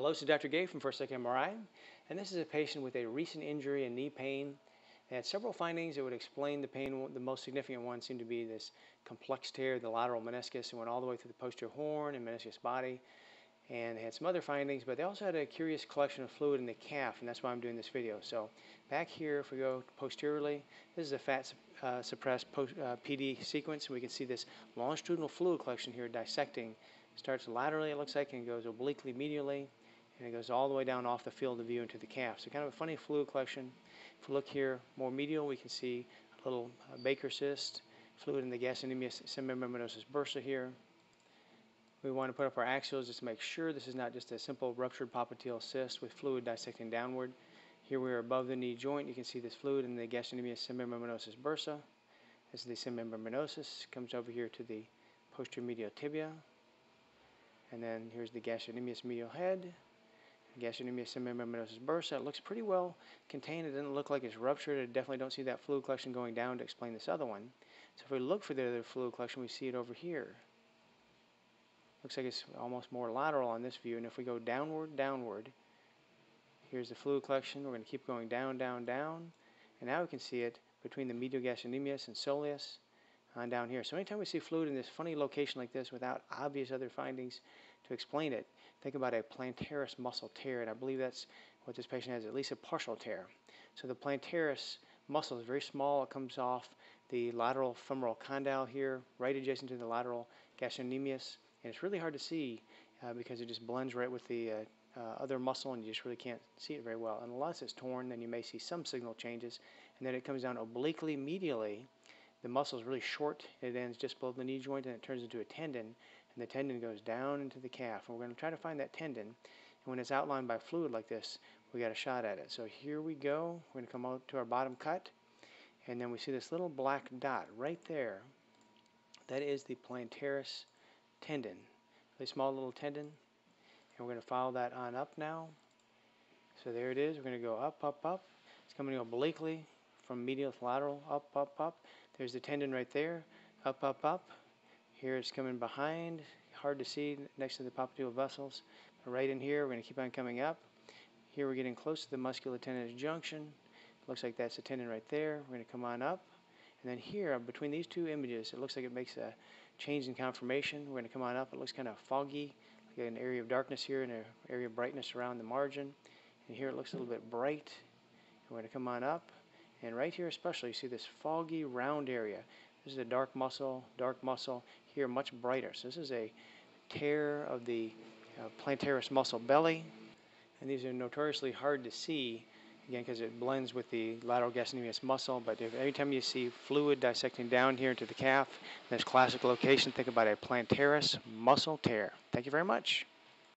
Hello, this is Dr. Gay from First Life MRI, and this is a patient with a recent injury and knee pain. They had several findings that would explain the pain. The most significant one seemed to be this complex tear of the lateral meniscus and went all the way through the posterior horn and meniscus body. And they had some other findings, but they also had a curious collection of fluid in the calf, and that's why I'm doing this video. So back here, if we go posteriorly, this is a fat suppressed PD sequence, and we can see this longitudinal fluid collection here dissecting. It starts laterally, it looks like, and goes obliquely medially. And it goes all the way down off the field of view into the calf. So kind of a funny fluid collection. If we look here, more medial, we can see a little Baker cyst, fluid in the gastrocnemius semimembranosus bursa here. We want to put up our axials just to make sure this is not just a simple ruptured popliteal cyst with fluid dissecting downward. Here we are above the knee joint. You can see this fluid in the gastrocnemius semimembranosus bursa. This is the semimembranosus. Comes over here to the posterior medial tibia. And then here's the gastrocnemius medial head. Gastrocnemius semimembranosus bursa. It looks pretty well contained. It doesn't look like it's ruptured. I definitely don't see that fluid collection going down to explain this other one. So if we look for the other fluid collection, we see it over here. Looks like it's almost more lateral on this view. And if we go downward, here's the fluid collection. We're going to keep going down. And now we can see it between the medial gastrocnemius and soleus on down here. So anytime we see fluid in this funny location like this without obvious other findings to explain it, think about a plantaris muscle tear, and I believe that's what this patient has, at least a partial tear. So the plantaris muscle is very small. It comes off the lateral femoral condyle here, right adjacent to the lateral gastrocnemius, and it's really hard to see because it just blends right with the other muscle, and you just really can't see it very well. Unless it's torn, then you may see some signal changes, and then it comes down obliquely medially. The muscle is really short. It ends just below the knee joint, and it turns into a tendon. And the tendon goes down into the calf. And we're going to try to find that tendon. And when it's outlined by fluid like this, we got a shot at it. So here we go. We're going to come out to our bottom cut. And then we see this little black dot right there. That is the plantaris tendon. Really small little tendon. And we're going to follow that on up now. So there it is. We're going to go up. It's coming obliquely from medial to lateral. Up. There's the tendon right there. Up. Here it's coming behind, hard to see next to the popliteal vessels. But right in here, we're going to keep on coming up. Here we're getting close to the musculotendinous junction. Looks like that's the tendon right there. We're going to come on up. And then here, between these two images, it looks like it makes a change in conformation. We're going to come on up. It looks kind of foggy, like an area of darkness here and an area of brightness around the margin. And here it looks a little bit bright. We're going to come on up. And right here especially, you see this foggy round area. This is a dark muscle here, much brighter. So this is a tear of the plantaris muscle belly. And these are notoriously hard to see, again, because it blends with the lateral gastrocnemius muscle. But every time you see fluid dissecting down here into the calf, in this classic location, think about a plantaris muscle tear. Thank you very much.